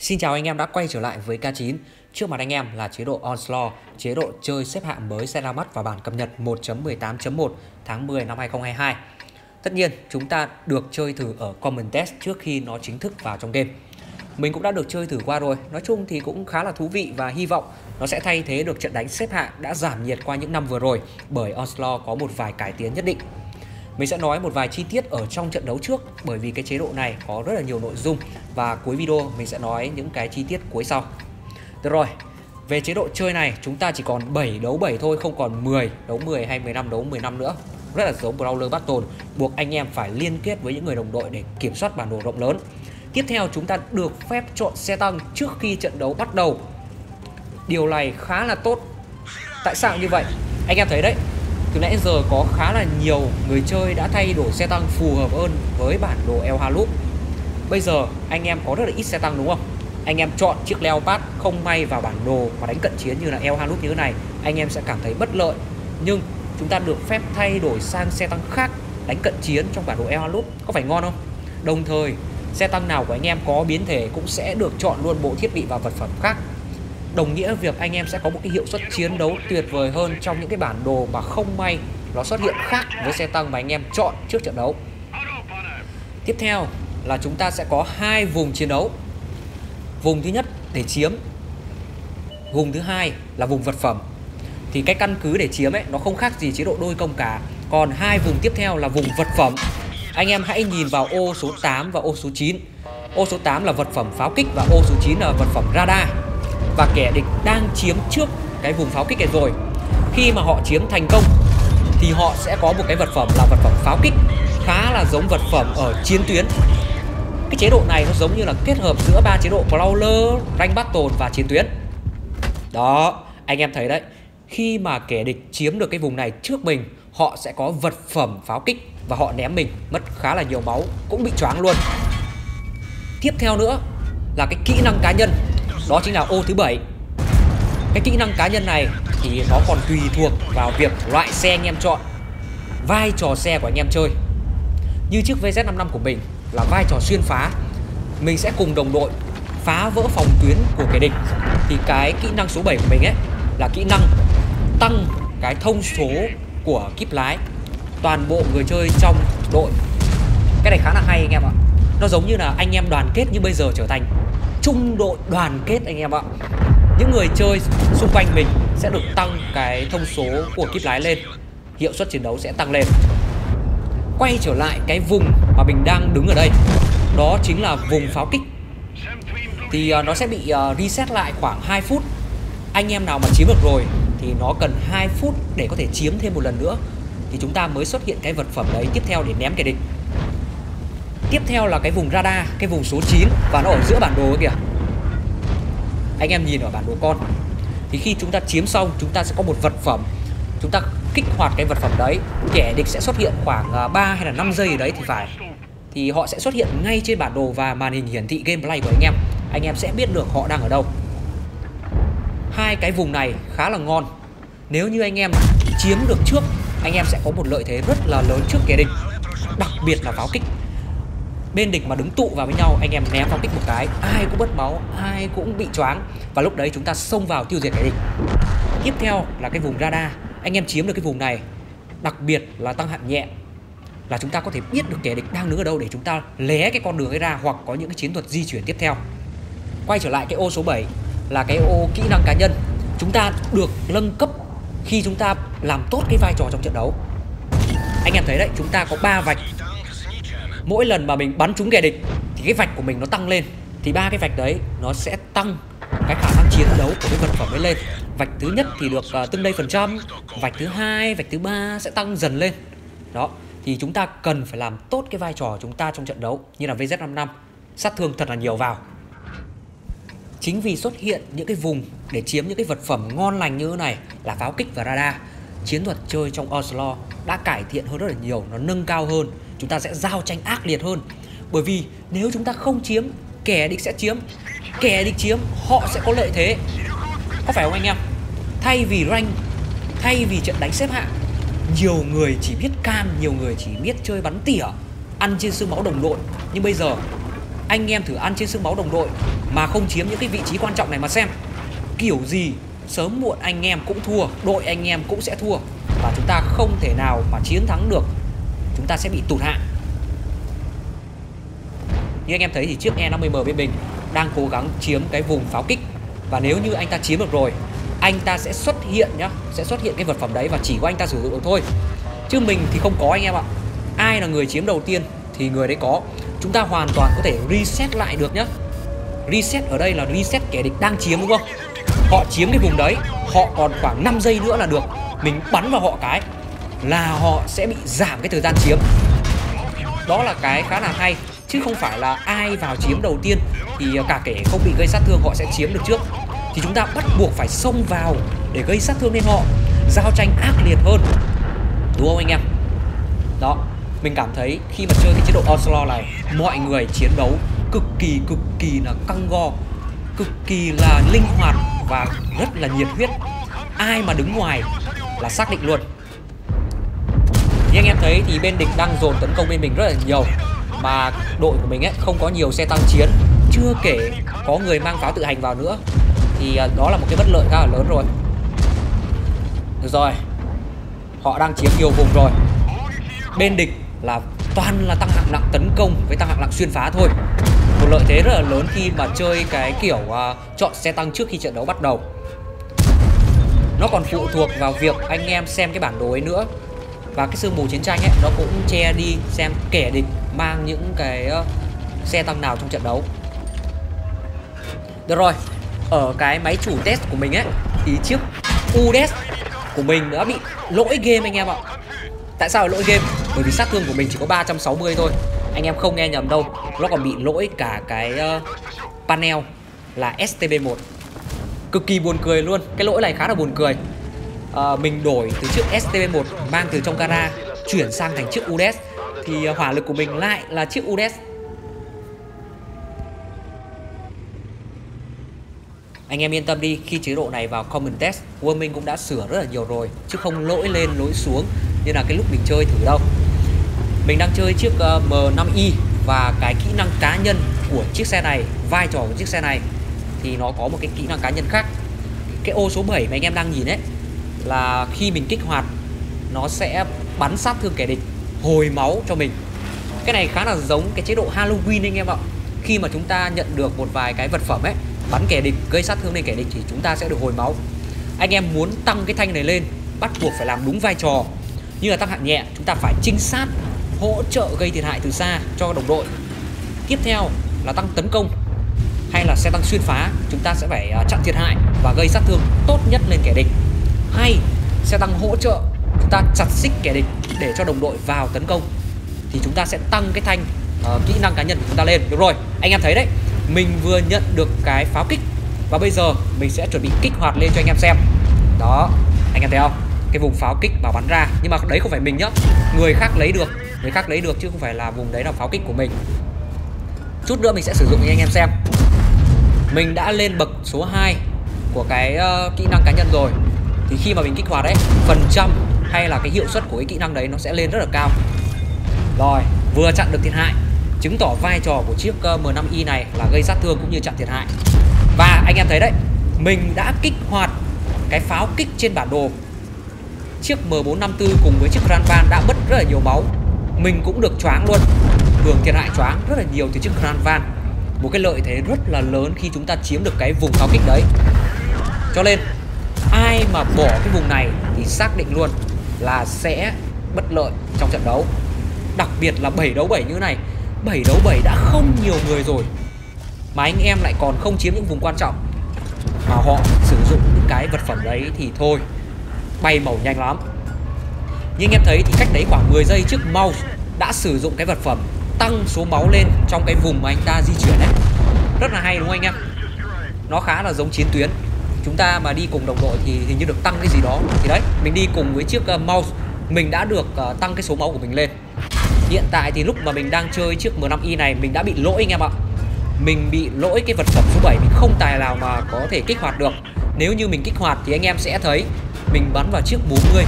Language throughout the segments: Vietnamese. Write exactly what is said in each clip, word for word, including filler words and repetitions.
Xin chào anh em đã quay trở lại với K chín. Trước mặt anh em là chế độ Onslaught, chế độ chơi xếp hạng mới sẽ ra mắt vào bản cập nhật một chấm mười tám chấm một tháng mười năm hai nghìn không trăm hai mươi hai. Tất nhiên chúng ta được chơi thử ở Common Test trước khi nó chính thức vào trong game. Mình cũng đã được chơi thử qua rồi. Nói chung thì cũng khá là thú vị và hy vọng nó sẽ thay thế được trận đánh xếp hạng đã giảm nhiệt qua những năm vừa rồi, bởi Onslaught có một vài cải tiến nhất định. Mình sẽ nói một vài chi tiết ở trong trận đấu trước, bởi vì cái chế độ này có rất là nhiều nội dung và cuối video mình sẽ nói những cái chi tiết cuối sau. Được rồi, về chế độ chơi này chúng ta chỉ còn bảy đấu bảy thôi, không còn mười đấu mười hay mười lăm đấu mười lăm nữa. Rất là giống Brawler Battle, buộc anh em phải liên kết với những người đồng đội để kiểm soát bản đồ rộng lớn. Tiếp theo chúng ta được phép chọn xe tăng trước khi trận đấu bắt đầu. Điều này khá là tốt. Tại sao như vậy? Anh em thấy đấy, từ nãy giờ có khá là nhiều người chơi đã thay đổi xe tăng phù hợp hơn với bản đồ L-Halup. Bây giờ anh em có rất là ít xe tăng đúng không? Anh em chọn chiếc Leopard không may vào bản đồ mà đánh cận chiến như là L-Halup như thế này, anh em sẽ cảm thấy bất lợi. Nhưng chúng ta được phép thay đổi sang xe tăng khác đánh cận chiến trong bản đồ L-Halup, có phải ngon không? Đồng thời xe tăng nào của anh em có biến thể cũng sẽ được chọn luôn bộ thiết bị và vật phẩm khác. Đồng nghĩa việc anh em sẽ có một cái hiệu suất chiến đấu tuyệt vời hơn trong những cái bản đồ mà không may nó xuất hiện khác với xe tăng mà anh em chọn trước trận đấu. Tiếp theo là chúng ta sẽ có hai vùng chiến đấu. Vùng thứ nhất để chiếm, vùng thứ hai là vùng vật phẩm. Thì cái căn cứ để chiếm ấy nó không khác gì chế độ đôi công cả. Còn hai vùng tiếp theo là vùng vật phẩm. Anh em hãy nhìn vào ô số tám và ô số chín. Ô số tám là vật phẩm pháo kích và ô số chín là vật phẩm radar. Và kẻ địch đang chiếm trước cái vùng pháo kích này rồi. Khi mà họ chiếm thành công thì họ sẽ có một cái vật phẩm là vật phẩm pháo kích, khá là giống vật phẩm ở chiến tuyến. Cái chế độ này nó giống như là kết hợp giữa ba chế độ Brawler, Grand Battle và chiến tuyến. Đó, anh em thấy đấy, khi mà kẻ địch chiếm được cái vùng này trước mình, họ sẽ có vật phẩm pháo kích và họ ném mình, mất khá là nhiều máu, cũng bị choáng luôn. Tiếp theo nữa là cái kỹ năng cá nhân, đó chính là ô thứ bảy. Cái kỹ năng cá nhân này thì nó còn tùy thuộc vào việc loại xe anh em chọn, vai trò xe của anh em chơi. Như chiếc V Z năm mươi lăm của mình là vai trò xuyên phá, mình sẽ cùng đồng đội phá vỡ phòng tuyến của kẻ địch. Thì cái kỹ năng số bảy của mình ấy là kỹ năng tăng cái thông số của kíp lái toàn bộ người chơi trong đội. Cái này khá là hay anh em ạ. Nó giống như là anh em đoàn kết như bây giờ trở thành trung đội đoàn kết anh em ạ. Những người chơi xung quanh mình sẽ được tăng cái thông số của kíp lái lên, hiệu suất chiến đấu sẽ tăng lên. Quay trở lại cái vùng mà mình đang đứng ở đây, đó chính là vùng pháo kích. Thì nó sẽ bị reset lại khoảng hai phút. Anh em nào mà chiếm được rồi thì nó cần hai phút để có thể chiếm thêm một lần nữa, thì chúng ta mới xuất hiện cái vật phẩm đấy tiếp theo để ném kẻ địch. Tiếp theo là cái vùng radar, cái vùng số chín, và nó ở giữa bản đồ ấy kìa. Anh em nhìn ở bản đồ con. Thì khi chúng ta chiếm xong, chúng ta sẽ có một vật phẩm. Chúng ta kích hoạt cái vật phẩm đấy, kẻ địch sẽ xuất hiện khoảng ba hay là năm giây ở đấy thì phải. Thì họ sẽ xuất hiện ngay trên bản đồ và màn hình hiển thị gameplay của anh em. Anh em sẽ biết được họ đang ở đâu. Hai cái vùng này khá là ngon. Nếu như anh em chiếm được trước, anh em sẽ có một lợi thế rất là lớn trước kẻ địch, đặc biệt là pháo kích. Bên địch mà đứng tụ vào với nhau, anh em ném pháo kích một cái, ai cũng mất máu, ai cũng bị choáng, và lúc đấy chúng ta xông vào tiêu diệt kẻ địch. Tiếp theo là cái vùng radar. Anh em chiếm được cái vùng này, đặc biệt là tăng hạng nhẹ, là chúng ta có thể biết được kẻ địch đang đứng ở đâu để chúng ta lé cái con đường ấy ra, hoặc có những cái chiến thuật di chuyển tiếp theo. Quay trở lại cái ô số bảy là cái ô kỹ năng cá nhân. Chúng ta được nâng cấp khi chúng ta làm tốt cái vai trò trong trận đấu. Anh em thấy đấy, chúng ta có ba vạch. Mỗi lần mà mình bắn trúng kẻ địch thì cái vạch của mình nó tăng lên. Thì ba cái vạch đấy nó sẽ tăng cái khả năng chiến đấu của cái vật phẩm ấy lên. Vạch thứ nhất thì được uh, tương đương phần trăm, vạch thứ hai, vạch thứ ba sẽ tăng dần lên. Đó, thì chúng ta cần phải làm tốt cái vai trò chúng ta trong trận đấu, như là V Z năm mươi lăm, sát thương thật là nhiều vào. Chính vì xuất hiện những cái vùng để chiếm những cái vật phẩm ngon lành như thế này là pháo kích và radar, chiến thuật chơi trong Onslaught đã cải thiện hơn rất là nhiều, nó nâng cao hơn, chúng ta sẽ giao tranh ác liệt hơn. Bởi vì nếu chúng ta không chiếm, kẻ địch sẽ chiếm, kẻ địch chiếm, họ sẽ có lợi thế. Có phải không anh em? Thay vì rank, thay vì trận đánh xếp hạng, nhiều người chỉ biết cam, nhiều người chỉ biết chơi bắn tỉa, ăn trên xương máu đồng đội. Nhưng bây giờ anh em thử ăn trên xương máu đồng đội mà không chiếm những cái vị trí quan trọng này mà xem. Kiểu gì sớm muộn anh em cũng thua, đội anh em cũng sẽ thua, và chúng ta không thể nào mà chiến thắng được, chúng ta sẽ bị tụt hạng. Như anh em thấy thì chiếc E năm mươi M bên mình đang cố gắng chiếm cái vùng pháo kích, và nếu như anh ta chiếm được rồi, anh ta sẽ xuất hiện nhá, sẽ xuất hiện cái vật phẩm đấy và chỉ có anh ta sử dụng được thôi, chứ mình thì không có anh em ạ. Ai là người chiếm đầu tiên thì người đấy có. Chúng ta hoàn toàn có thể reset lại được nhá. Reset ở đây là reset kẻ địch đang chiếm, đúng không? Họ chiếm cái vùng đấy, họ còn khoảng năm giây nữa là được. Mình bắn vào họ cái là họ sẽ bị giảm cái thời gian chiếm. Đó là cái khá là hay, chứ không phải là ai vào chiếm đầu tiên thì cả kẻ không bị gây sát thương họ sẽ chiếm được trước. Thì chúng ta bắt buộc phải xông vào để gây sát thương lên họ, giao tranh ác liệt hơn, đúng không anh em? Đó, mình cảm thấy khi mà chơi cái chế độ Onslaught này, mọi người chiến đấu cực kỳ cực kỳ là căng go, cực kỳ là linh hoạt và rất là nhiệt huyết. Ai mà đứng ngoài là xác định luôn. Như anh em thấy thì bên địch đang dồn tấn công bên mình rất là nhiều, mà đội của mình ấy không có nhiều xe tăng chiến, chưa kể có người mang pháo tự hành vào nữa, thì đó là một cái bất lợi khá là lớn rồi. Được rồi, họ đang chiếm nhiều vùng rồi. Bên địch là toàn là tăng hạng nặng tấn công với tăng hạng nặng xuyên phá thôi. Một lợi thế rất là lớn khi mà chơi cái kiểu uh, chọn xe tăng trước khi trận đấu bắt đầu. Nó còn phụ thuộc vào việc anh em xem cái bản đồ ấy nữa, và cái sương mù chiến tranh ấy nó cũng che đi xem kẻ địch mang những cái uh, xe tăng nào trong trận đấu. Được rồi, ở cái máy chủ test của mình ấy thì chiếc u đê e ét của mình đã bị lỗi game anh em ạ. Tại sao lỗi game? Bởi vì sát thương của mình chỉ có ba trăm sáu mươi thôi. Anh em không nghe nhầm đâu, nó còn bị lỗi cả cái uh, panel là S T V một. Cực kỳ buồn cười luôn, cái lỗi này khá là buồn cười. uh, Mình đổi từ chiếc S T V một mang từ trong gara chuyển sang thành chiếc u đê e ét, thì uh, hỏa lực của mình lại là chiếc u đê e ét. Anh em yên tâm đi, khi chế độ này vào Common Test, Warming cũng đã sửa rất là nhiều rồi, chứ không lỗi lên lỗi xuống như là cái lúc mình chơi thử đâu. Mình đang chơi chiếc uh, M năm i, và cái kỹ năng cá nhân của chiếc xe này, vai trò của chiếc xe này thì nó có một cái kỹ năng cá nhân khác. Cái ô số bảy mà anh em đang nhìn ấy là khi mình kích hoạt, nó sẽ bắn sát thương kẻ địch, hồi máu cho mình. Cái này khá là giống cái chế độ Halloween anh em ạ. Khi mà chúng ta nhận được một vài cái vật phẩm ấy, bắn kẻ địch, gây sát thương lên kẻ địch thì chúng ta sẽ được hồi máu. Anh em muốn tăng cái thanh này lên, bắt buộc phải làm đúng vai trò. Như là tăng hạng nhẹ, chúng ta phải chính xác, hỗ trợ gây thiệt hại từ xa cho đồng đội. Tiếp theo là tăng tấn công hay là xe tăng xuyên phá, chúng ta sẽ phải chặn thiệt hại và gây sát thương tốt nhất lên kẻ địch. Hay xe tăng hỗ trợ, chúng ta chặt xích kẻ địch để cho đồng đội vào tấn công, thì chúng ta sẽ tăng cái thanh uh, kỹ năng cá nhân của chúng ta lên. Được rồi, anh em thấy đấy, mình vừa nhận được cái pháo kích, và bây giờ mình sẽ chuẩn bị kích hoạt lên cho anh em xem. Đó, anh em thấy không? Cái vùng pháo kích mà bắn ra, nhưng mà đấy không phải mình nhá, người khác lấy được, người khác lấy được chứ không phải là vùng đấy là pháo kích của mình. Chút nữa mình sẽ sử dụng cho anh em xem. Mình đã lên bậc số hai của cái uh, kỹ năng cá nhân rồi, thì khi mà mình kích hoạt đấy, phần trăm hay là cái hiệu suất của cái kỹ năng đấy nó sẽ lên rất là cao. Rồi, vừa chặn được thiệt hại, chứng tỏ vai trò của chiếc uh, M năm i này là gây sát thương cũng như chặn thiệt hại. Và anh em thấy đấy, mình đã kích hoạt cái pháo kích trên bản đồ. Chiếc M bốn năm tư cùng với chiếc Grand Van đã mất rất là nhiều máu, mình cũng được choáng luôn, hưởng thiệt hại choáng rất là nhiều từ chiếc Grand Van. Một cái lợi thế rất là lớn khi chúng ta chiếm được cái vùng pháo kích đấy. Cho nên ai mà bỏ cái vùng này thì xác định luôn là sẽ bất lợi trong trận đấu. Đặc biệt là bảy đấu bảy như thế này, bảy đấu bảy đã không nhiều người rồi mà anh em lại còn không chiếm những vùng quan trọng, mà họ sử dụng những cái vật phẩm đấy thì thôi, bay màu nhanh lắm. Như anh em thấy thì cách đấy khoảng mười giây, trước Maus đã sử dụng cái vật phẩm tăng số máu lên trong cái vùng mà anh ta di chuyển đấy. Rất là hay đúng không anh em? Nó khá là giống chiến tuyến. Chúng ta mà đi cùng đồng đội thì hình như được tăng cái gì đó. Thì đấy, mình đi cùng với chiếc uh, Maus, mình đã được uh, tăng cái số máu của mình lên. Hiện tại thì lúc mà mình đang chơi chiếc M năm i này, mình đã bị lỗi anh em ạ. Mình bị lỗi cái vật phẩm số bảy, mình không tài nào mà có thể kích hoạt được. Nếu như mình kích hoạt thì anh em sẽ thấy mình bắn vào chiếc bốn mươi,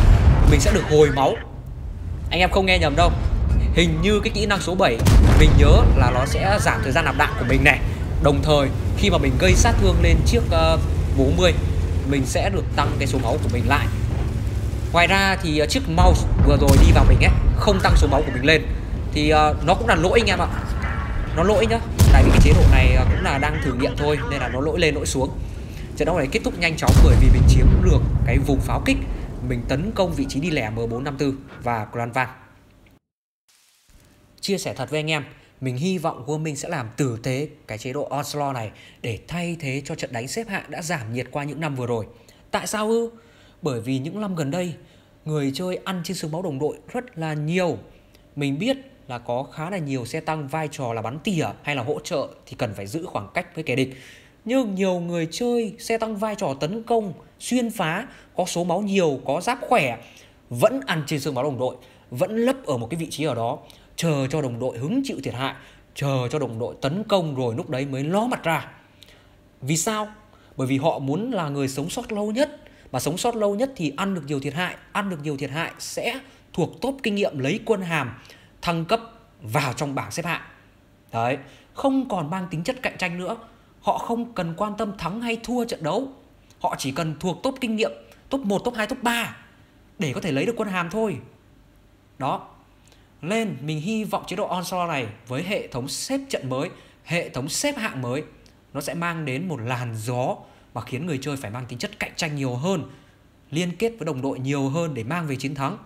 mình sẽ được hồi máu. Anh em không nghe nhầm đâu, hình như cái kỹ năng số bảy mình nhớ là nó sẽ giảm thời gian nạp đạn của mình này. Đồng thời khi mà mình gây sát thương lên chiếc uh, bốn mươi, mình sẽ được tăng cái số máu của mình lại. Ngoài ra thì uh, chiếc mouse vừa rồi đi vào mình ấy, không tăng số máu của mình lên. Thì uh, nó cũng là lỗi anh em ạ. Nó lỗi nhá. Tại vì cái chế độ này uh, cũng là đang thử nghiệm thôi, nên là nó lỗi lên lỗi xuống. Trận đấu này kết thúc nhanh chóng bởi vì mình chiếm được cái vùng pháo kích. Mình tấn công vị trí đi lẻ M bốn năm tư và Grand Van. Chia sẻ thật với anh em, mình hy vọng World Minh sẽ làm tử tế cái chế độ Onslaught này để thay thế cho trận đánh xếp hạng đã giảm nhiệt qua những năm vừa rồi. Tại sao ư? Bởi vì những năm gần đây, người chơi ăn trên xương máu đồng đội rất là nhiều. Mình biết là có khá là nhiều xe tăng vai trò là bắn tỉa hay là hỗ trợ thì cần phải giữ khoảng cách với kẻ địch. Nhưng nhiều người chơi xe tăng vai trò tấn công, xuyên phá, có số máu nhiều, có giáp khỏe, vẫn ăn trên xương máu đồng đội, vẫn lấp ở một cái vị trí ở đó, chờ cho đồng đội hứng chịu thiệt hại, chờ cho đồng đội tấn công rồi lúc đấy mới ló mặt ra. Vì sao? Bởi vì họ muốn là người sống sót lâu nhất. Mà sống sót lâu nhất thì ăn được nhiều thiệt hại. Ăn được nhiều thiệt hại sẽ thuộc top kinh nghiệm lấy quân hàm, thăng cấp vào trong bảng xếp hạng. Đấy, không còn mang tính chất cạnh tranh nữa. Họ không cần quan tâm thắng hay thua trận đấu. Họ chỉ cần thuộc top kinh nghiệm, top một, top hai, top ba để có thể lấy được quân hàm thôi. Đó. Nên mình hy vọng chế độ Onslaught này với hệ thống xếp trận mới, hệ thống xếp hạng mới, nó sẽ mang đến một làn gió mà khiến người chơi phải mang tính chất cạnh tranh nhiều hơn, liên kết với đồng đội nhiều hơn để mang về chiến thắng.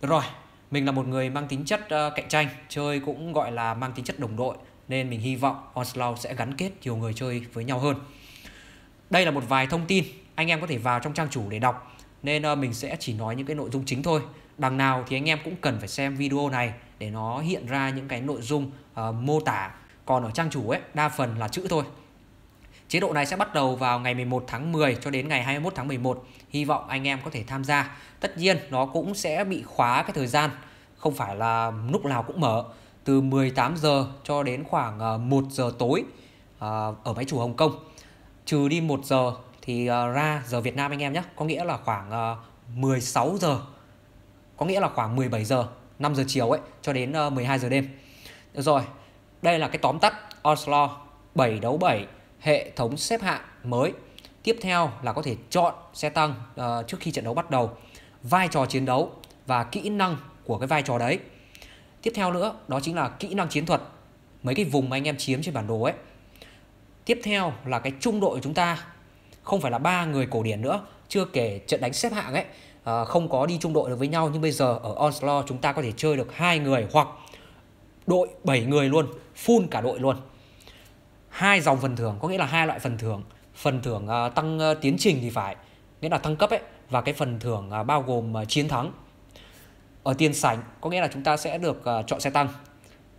Được rồi, mình là một người mang tính chất uh, cạnh tranh, chơi cũng gọi là mang tính chất đồng đội, nên mình hy vọng Onslaught sẽ gắn kết nhiều người chơi với nhau hơn. Đây là một vài thông tin anh em có thể vào trong trang chủ để đọc, nên uh, mình sẽ chỉ nói những cái nội dung chính thôi. Đằng nào thì anh em cũng cần phải xem video này để nó hiện ra những cái nội dung uh, mô tả. Còn ở trang chủ ấy, đa phần là chữ thôi. Chế độ này sẽ bắt đầu vào ngày mười một tháng mười cho đến ngày hai mươi mốt tháng mười một. Hy vọng anh em có thể tham gia. Tất nhiên nó cũng sẽ bị khóa cái thời gian, không phải là lúc nào cũng mở. Từ mười tám giờ cho đến khoảng uh, một giờ tối uh, ở máy chủ Hồng Kông. Trừ đi một giờ thì uh, ra giờ Việt Nam anh em nhé. Có nghĩa là khoảng uh, mười sáu giờ. Có nghĩa là khoảng mười bảy giờ, năm giờ chiều ấy cho đến mười hai giờ đêm. Được rồi, đây là cái tóm tắt Onslaught bảy đấu bảy hệ thống xếp hạng mới. Tiếp theo là có thể chọn xe tăng uh, trước khi trận đấu bắt đầu, vai trò chiến đấu và kỹ năng của cái vai trò đấy. Tiếp theo nữa, đó chính là kỹ năng chiến thuật, mấy cái vùng mà anh em chiếm trên bản đồ ấy. Tiếp theo là cái trung đội của chúng ta, không phải là ba người cổ điển nữa, chưa kể trận đánh xếp hạng ấy. À, không có đi chung đội được với nhau, nhưng bây giờ ở Onslaught chúng ta có thể chơi được hai người hoặc đội bảy người luôn, full cả đội luôn. Hai dòng phần thưởng, có nghĩa là hai loại phần thưởng. Phần thưởng à, tăng à, tiến trình thì phải, nghĩa là thăng cấp ấy, và cái phần thưởng à, bao gồm à, chiến thắng. Ở tiền sảnh có nghĩa là chúng ta sẽ được à, chọn xe tăng,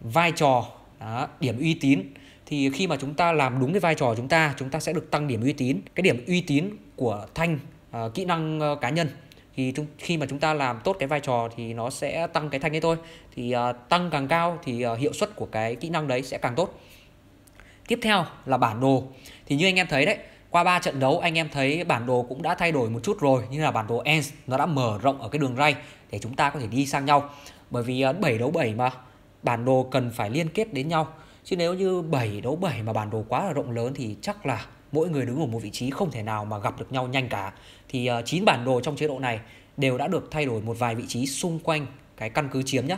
vai trò, đó, điểm uy tín. Thì khi mà chúng ta làm đúng cái vai trò của chúng ta, chúng ta sẽ được tăng điểm uy tín. Cái điểm uy tín của thanh à, kỹ năng à, cá nhân. Thì khi mà chúng ta làm tốt cái vai trò thì nó sẽ tăng cái thanh ấy thôi. Thì uh, tăng càng cao thì uh, hiệu suất của cái kỹ năng đấy sẽ càng tốt. Tiếp theo là bản đồ. Thì như anh em thấy đấy, qua ba trận đấu anh em thấy bản đồ cũng đã thay đổi một chút rồi. Nhưng là bản đồ e en ét nó đã mở rộng ở cái đường ray để chúng ta có thể đi sang nhau. Bởi vì uh, bảy đấu bảy mà bản đồ cần phải liên kết đến nhau. Chứ nếu như bảy đấu bảy mà bản đồ quá là rộng lớn thì chắc là mỗi người đứng ở một vị trí không thể nào mà gặp được nhau nhanh cả. Thì uh, chín bản đồ trong chế độ này đều đã được thay đổi một vài vị trí xung quanh cái căn cứ chiếm nhé.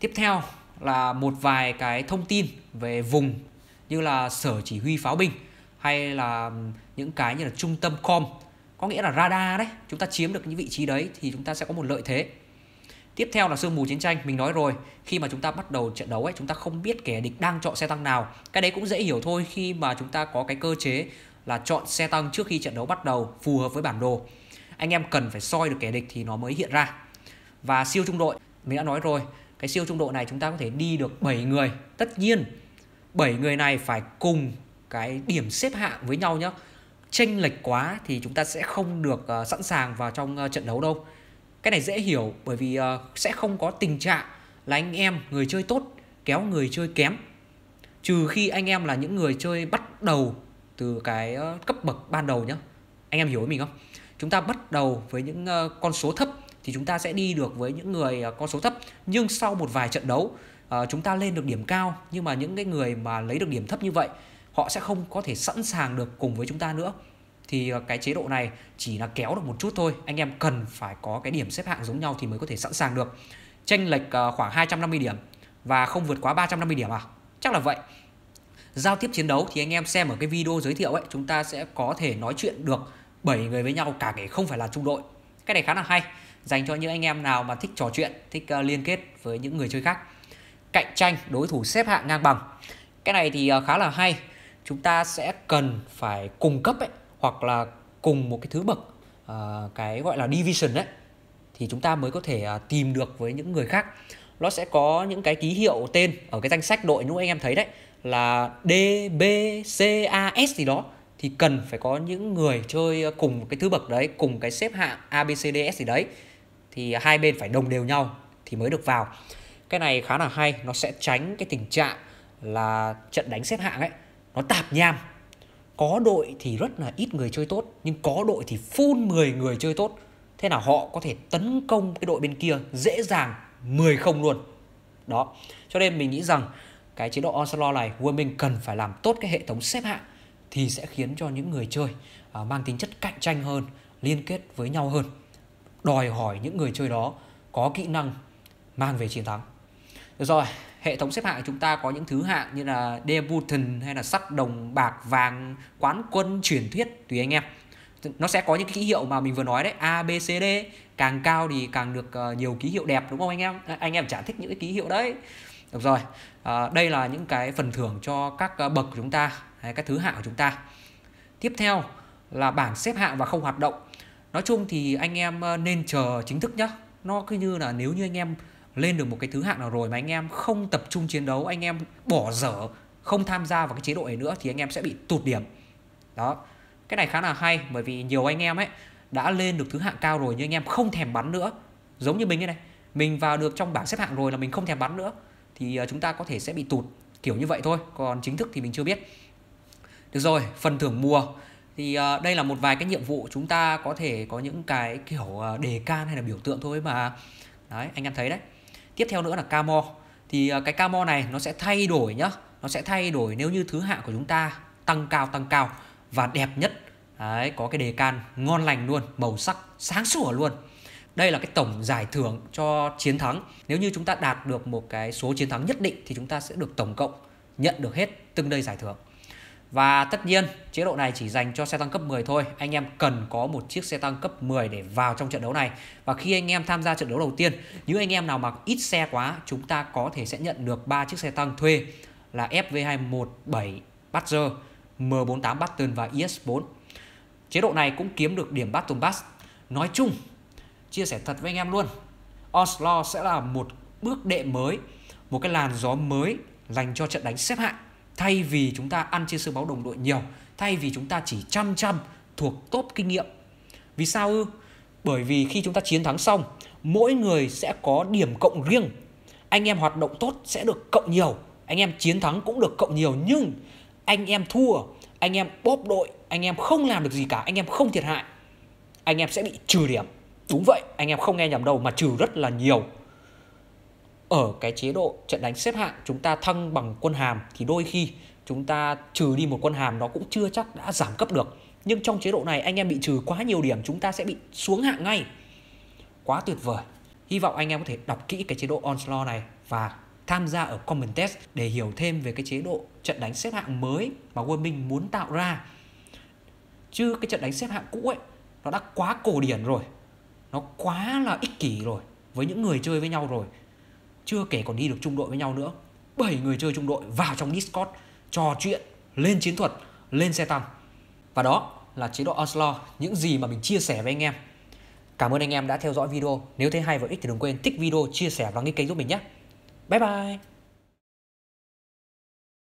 Tiếp theo là một vài cái thông tin về vùng như là sở chỉ huy pháo binh hay là những cái như là trung tâm com. Có nghĩa là radar đấy, chúng ta chiếm được những vị trí đấy thì chúng ta sẽ có một lợi thế. Tiếp theo là sương mù chiến tranh, mình nói rồi, khi mà chúng ta bắt đầu trận đấu ấy, chúng ta không biết kẻ địch đang chọn xe tăng nào. Cái đấy cũng dễ hiểu thôi khi mà chúng ta có cái cơ chế là chọn xe tăng trước khi trận đấu bắt đầu phù hợp với bản đồ. Anh em cần phải soi được kẻ địch thì nó mới hiện ra. Và siêu trung đội, mình đã nói rồi, cái siêu trung đội này chúng ta có thể đi được bảy người. Tất nhiên, bảy người này phải cùng cái điểm xếp hạng với nhau nhé. Chênh lệch quá thì chúng ta sẽ không được uh, sẵn sàng vào trong uh, trận đấu đâu. Cái này dễ hiểu bởi vì uh, sẽ không có tình trạng là anh em người chơi tốt kéo người chơi kém. Trừ khi anh em là những người chơi bắt đầu từ cái uh, cấp bậc ban đầu nhá. Anh em hiểu với mình không? Chúng ta bắt đầu với những uh, con số thấp thì chúng ta sẽ đi được với những người con số thấp. Nhưng sau một vài trận đấu chúng ta lên được điểm cao, nhưng mà những cái người mà lấy được điểm thấp như vậy họ sẽ không có thể sẵn sàng được cùng với chúng ta nữa. Thì cái chế độ này chỉ là kéo được một chút thôi. Anh em cần phải có cái điểm xếp hạng giống nhau thì mới có thể sẵn sàng được. Chênh lệch khoảng hai trăm năm mươi điểm và không vượt quá ba trăm năm mươi điểm à? Chắc là vậy. Giao tiếp chiến đấu thì anh em xem ở cái video giới thiệu ấy, chúng ta sẽ có thể nói chuyện được bảy người với nhau cả ngày, không phải là trung đội. Cái này khá là hay, dành cho những anh em nào mà thích trò chuyện, thích liên kết với những người chơi khác. Cạnh tranh đối thủ xếp hạng ngang bằng, cái này thì khá là hay. Chúng ta sẽ cần phải cùng cấp ấy, hoặc là cùng một cái thứ bậc, cái gọi là division đấy, thì chúng ta mới có thể tìm được với những người khác. Nó sẽ có những cái ký hiệu tên ở cái danh sách đội lúc anh em thấy đấy, là D, B, C, A, S gì đó. Thì cần phải có những người chơi cùng cái thứ bậc đấy, cùng cái xếp hạng A, B, C, D, S gì đấy, thì hai bên phải đồng đều nhau thì mới được vào. Cái này khá là hay, nó sẽ tránh cái tình trạng là trận đánh xếp hạng ấy, nó tạp nham. Có đội thì rất là ít người chơi tốt, nhưng có đội thì full mười người chơi tốt. Thế là họ có thể tấn công cái đội bên kia dễ dàng mười không luôn. Đó, cho nên mình nghĩ rằng cái chế độ Onslaught này Quân Minh cần phải làm tốt cái hệ thống xếp hạng, thì sẽ khiến cho những người chơi à, mang tính chất cạnh tranh hơn, liên kết với nhau hơn. Đòi hỏi những người chơi đó có kỹ năng mang về chiến thắng. Được rồi, hệ thống xếp hạng chúng ta có những thứ hạng như là Debutant hay là sắt, đồng, bạc, vàng, quán quân, truyền thuyết, tùy anh em. Nó sẽ có những ký hiệu mà mình vừa nói đấy, A, B, C, D. Càng cao thì càng được nhiều ký hiệu đẹp, đúng không anh em? Anh em chả thích những cái ký hiệu đấy. Được rồi, à, đây là những cái phần thưởng cho các bậc của chúng ta, hay các thứ hạng của chúng ta. Tiếp theo là bảng xếp hạng và không hoạt động. Nói chung thì anh em nên chờ chính thức nhá. Nó cứ như là nếu như anh em lên được một cái thứ hạng nào rồi mà anh em không tập trung chiến đấu, anh em bỏ dở, không tham gia vào cái chế độ này nữa, thì anh em sẽ bị tụt điểm. Đó, cái này khá là hay, bởi vì nhiều anh em ấy đã lên được thứ hạng cao rồi nhưng anh em không thèm bắn nữa. Giống như mình như này, mình vào được trong bảng xếp hạng rồi là mình không thèm bắn nữa, thì chúng ta có thể sẽ bị tụt kiểu như vậy thôi. Còn chính thức thì mình chưa biết. Được rồi, phần thưởng mùa thì đây là một vài cái nhiệm vụ chúng ta có thể có những cái kiểu đề can hay là biểu tượng thôi mà. Đấy, anh em thấy đấy. Tiếp theo nữa là camo. Thì cái camo này nó sẽ thay đổi nhá. Nó sẽ thay đổi nếu như thứ hạng của chúng ta tăng cao tăng cao và đẹp nhất. Đấy, có cái đề can ngon lành luôn, màu sắc sáng sủa luôn. Đây là cái tổng giải thưởng cho chiến thắng. Nếu như chúng ta đạt được một cái số chiến thắng nhất định thì chúng ta sẽ được tổng cộng nhận được hết từng đây giải thưởng. Và tất nhiên chế độ này chỉ dành cho xe tăng cấp mười thôi. Anh em cần có một chiếc xe tăng cấp mười để vào trong trận đấu này. Và khi anh em tham gia trận đấu đầu tiên, những anh em nào mà ít xe quá, chúng ta có thể sẽ nhận được ba chiếc xe tăng thuê là F V hai một bảy Badger, M bốn tám Patton và I S bốn. Chế độ này cũng kiếm được điểm Battle Pass. Nói chung, chia sẻ thật với anh em luôn, Onslaught sẽ là một bước đệm mới, một cái làn gió mới dành cho trận đánh xếp hạng. Thay vì chúng ta ăn chia sơ báo đồng đội nhiều, thay vì chúng ta chỉ chăm chăm thuộc top kinh nghiệm. Vì sao ư? Bởi vì khi chúng ta chiến thắng xong, mỗi người sẽ có điểm cộng riêng. Anh em hoạt động tốt sẽ được cộng nhiều, anh em chiến thắng cũng được cộng nhiều. Nhưng anh em thua, anh em bóp đội, anh em không làm được gì cả, anh em không thiệt hại, anh em sẽ bị trừ điểm. Đúng vậy, anh em không nghe nhầm đâu, mà trừ rất là nhiều. Ở cái chế độ trận đánh xếp hạng chúng ta thăng bằng quân hàm thì đôi khi chúng ta trừ đi một quân hàm nó cũng chưa chắc đã giảm cấp được. Nhưng trong chế độ này anh em bị trừ quá nhiều điểm, chúng ta sẽ bị xuống hạng ngay. Quá tuyệt vời. Hy vọng anh em có thể đọc kỹ cái chế độ Onslaught này và tham gia ở Common Test để hiểu thêm về cái chế độ trận đánh xếp hạng mới mà Quân Minh muốn tạo ra. Chứ cái trận đánh xếp hạng cũ ấy, nó đã quá cổ điển rồi, nó quá là ích kỷ rồi với những người chơi với nhau rồi. Chưa kể còn đi được trung đội với nhau nữa. Bảy người chơi trung đội vào trong Discord, trò chuyện, lên chiến thuật, lên xe tăng. Và đó là chế độ Onslaught, những gì mà mình chia sẻ với anh em. Cảm ơn anh em đã theo dõi video. Nếu thấy hay và ích thì đừng quên thích video, chia sẻ và đăng ký kênh giúp mình nhé. Bye bye.